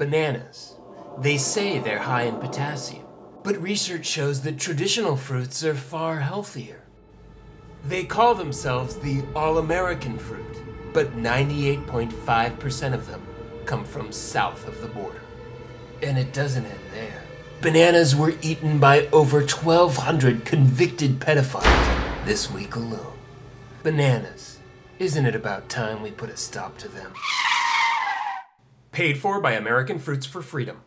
bananas. They say they're high in potassium, but research shows that traditional fruits are far healthier. They call themselves the all-American fruit, but 98.5% of them come from south of the border. And it doesn't end there. Bananas were eaten by over 1,200 convicted pedophiles this week alone. Bananas. Isn't it about time we put a stop to them? Paid for by American Fruits for Freedom.